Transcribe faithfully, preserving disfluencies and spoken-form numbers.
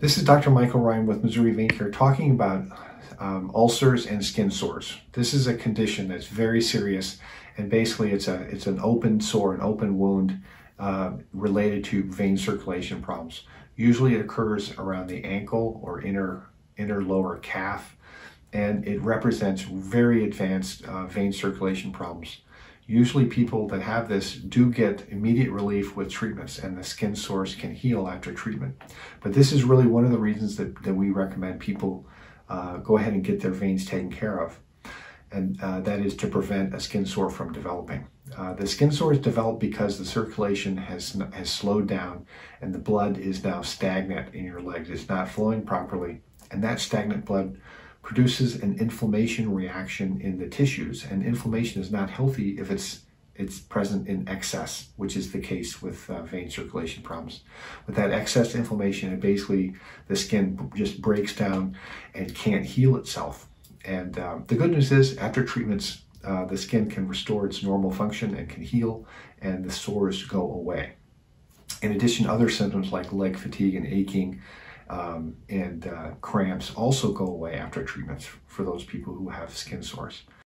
This is Doctor Michael Ryan with Missouri Vein Care talking about um, ulcers and skin sores. This is a condition that's very serious, and basically it's a it's an open sore, an open wound uh, related to vein circulation problems. Usually it occurs around the ankle or inner inner lower calf, and it represents very advanced uh, vein circulation problems. Usually people that have this do get immediate relief with treatments, and the skin sores can heal after treatment. But this is really one of the reasons that, that we recommend people uh, go ahead and get their veins taken care of. And uh, that is to prevent a skin sore from developing. Uh, the skin sores develop because the circulation has, has slowed down, and the blood is now stagnant in your legs. It's not flowing properly, and that stagnant blood produces an inflammation reaction in the tissues, and inflammation is not healthy if it's it's present in excess, which is the case with uh, vein circulation problems. With that excess inflammation, it basically the skin just breaks down and can't heal itself. And um, the good news is, after treatments, uh, the skin can restore its normal function and can heal, and the sores go away. In addition, other symptoms like leg fatigue and aching Um, and uh, cramps also go away after treatments for those people who have skin sores.